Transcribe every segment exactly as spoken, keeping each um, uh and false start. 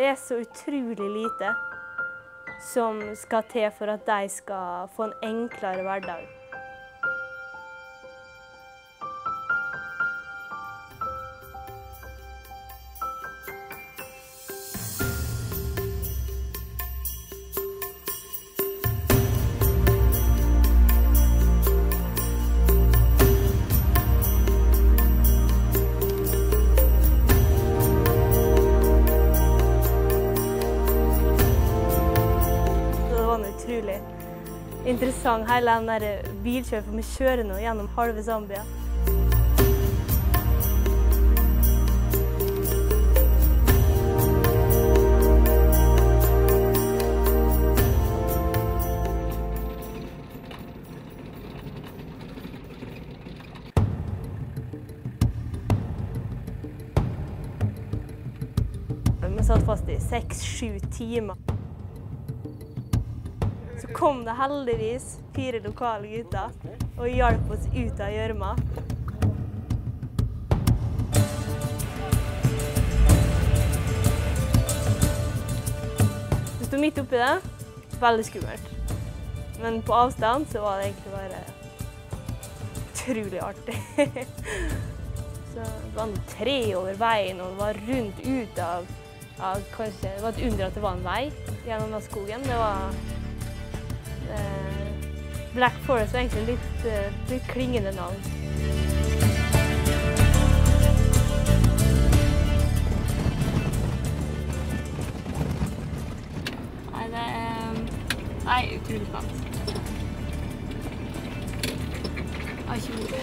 Det er så utrolig lite som skal til for at de skal få en enklere hverdag. Interessant, hele den bilkjøret, for vi kjører nå gjennom halve Zambia. Vi satt fast I seks sju timer. Så kom det heldigvis fire lokale gutter og hjalp oss ut av gjørma. Vi stod midt oppi det, veldig skummelt. Men på avstand så var det egentlig bare utrolig artig. Så det var noen tre over veien, og det var rundt ut av, av kanskje, det var et under at det var en vei gjennom skogen. Det var Black Forest var egentlig litt, uh, litt klingende navn. Nei, det er... Nei, utrolig spant. Åh, ikke mye.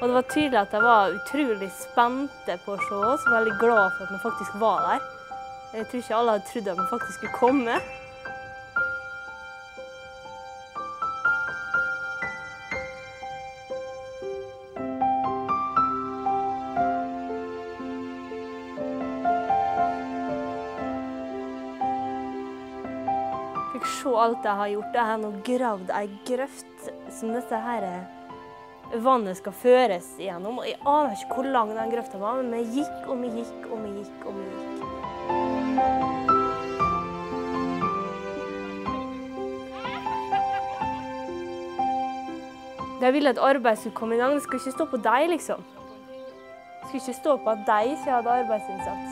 Og det var tydelig at jeg var utrolig spente på å se oss, og veldig glad for at vi faktisk var der. Jeg tror ikke alle hadde trodd at vi faktisk skulle komme. Jeg fikk se alt jeg har gjort. Jeg har nå gravd en grøft som dette her er. Vannet skal føres igjennom, og jeg aner ikke hvor lang den grøfta var, men vi gikk, og vi gikk, og vi gikk, og vi gikk. Jeg ville at arbeidet skulle komme I gang. Det skulle ikke stå på deg, liksom. Det skulle ikke stå på at deg ikke hadde arbeidsinnsats.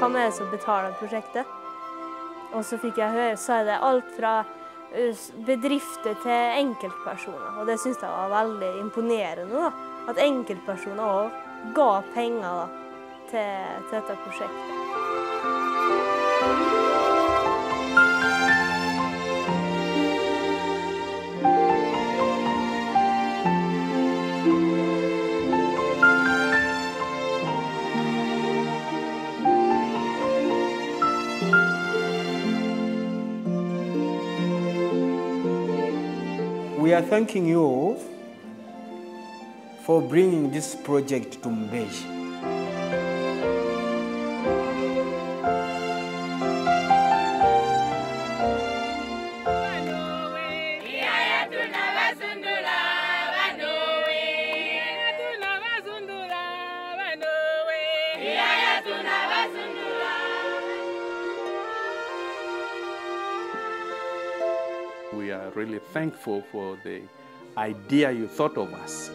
Hvem er det som betaler prosjektet? Og så fikk jeg høre, så er det alt fra bedrifter til enkeltpersoner. Og det synes jeg var veldig imponerende, da. At enkeltpersoner også ga penger da, til, til dette prosjektet. We are thanking you for bringing this project to Mumbeji. We are really thankful for the idea you thought of us.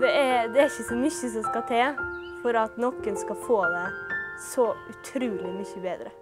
Det er, det er ikke så mye som skal til for at noen skal få det så utrolig mye bedre.